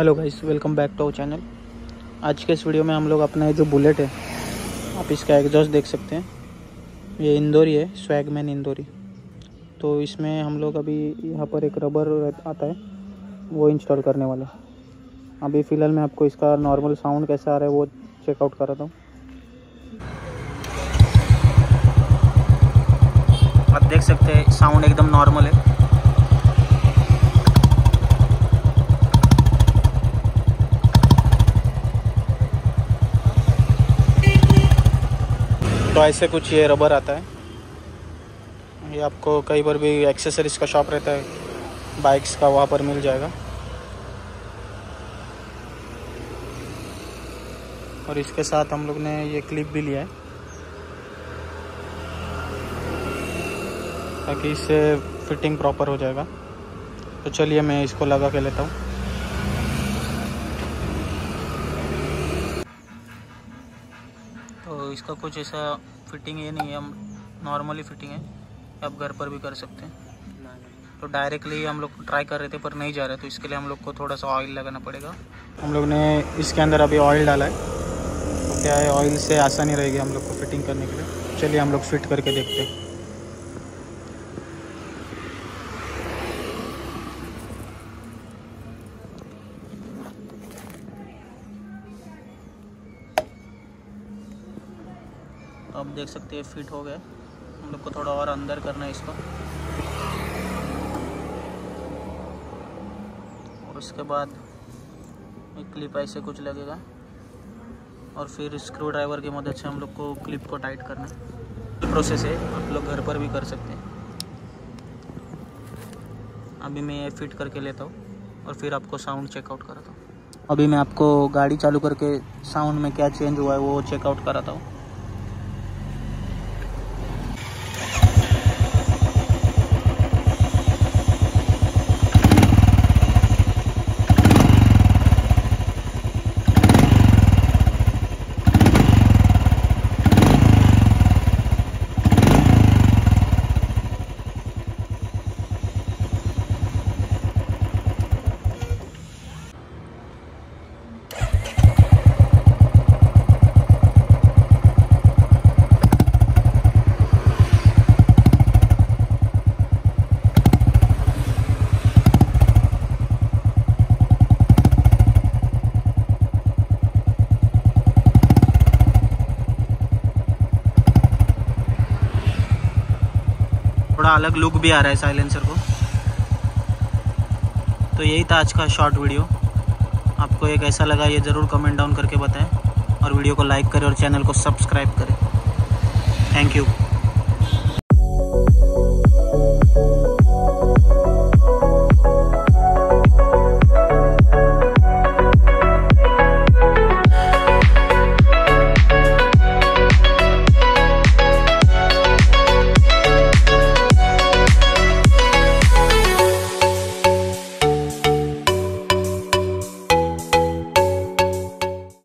Hello guys, welcome back to our channel. आज के इस वीडियो में हम लोग अपना जो बुलेट है, आप इसका एग्जॉस्ट देख सकते हैं, ये इंदौरी है, स्वैगमैन इंदौरी। तो इसमें हम लोग अभी यहाँ पर एक रबर आता है वो इंस्टॉल करने वाले हैं। अभी फ़िलहाल मैं आपको इसका नॉर्मल साउंड कैसा आ रहा है वो चेकआउट कराता हूँ। आप देख सकते हैं साउंड एकदम नॉर्मल है। तो ऐसे कुछ ये रबर आता है, ये आपको कई बार भी एक्सेसरीज का शॉप रहता है बाइक्स का, वहाँ पर मिल जाएगा। और इसके साथ हम लोग ने ये क्लिप भी लिया है ताकि इससे फिटिंग प्रॉपर हो जाएगा। तो चलिए मैं इसको लगा के लेता हूँ। तो इसका कुछ ऐसा फिटिंग ये नहीं है, हम नॉर्मली फिटिंग है, आप घर पर भी कर सकते हैं। तो डायरेक्टली हम लोग ट्राई कर रहे थे पर नहीं जा रहे, तो इसके लिए हम लोग को थोड़ा सा ऑयल लगाना पड़ेगा। हम लोग ने इसके अंदर अभी ऑयल डाला है, तो क्या है ऑयल से आसानी रहेगी हम लोग को फिटिंग करने के लिए। चलिए हम लोग फिट करके देखते हैं। आप देख सकते हैं फिट हो गया। हम लोग को थोड़ा और अंदर करना है इसको, और उसके बाद एक क्लिप ऐसे कुछ लगेगा और फिर स्क्रू ड्राइवर की मदद से हम लोग को क्लिप को टाइट करना है। प्रोसेस है, आप लोग घर पर भी कर सकते हैं। अभी मैं फिट करके लेता हूँ और फिर आपको साउंड चेकआउट कराता हूँ। अभी मैं आपको गाड़ी चालू करके साउंड में क्या चेंज हुआ है वो चेकआउट कराता हूँ। अलग लुक भी आ रहा है साइलेंसर को। तो यही था आज का शॉर्ट वीडियो। आपको ये कैसा लगा ये ज़रूर कमेंट डाउन करके बताएं, और वीडियो को लाइक करें और चैनल को सब्सक्राइब करें। Thank you.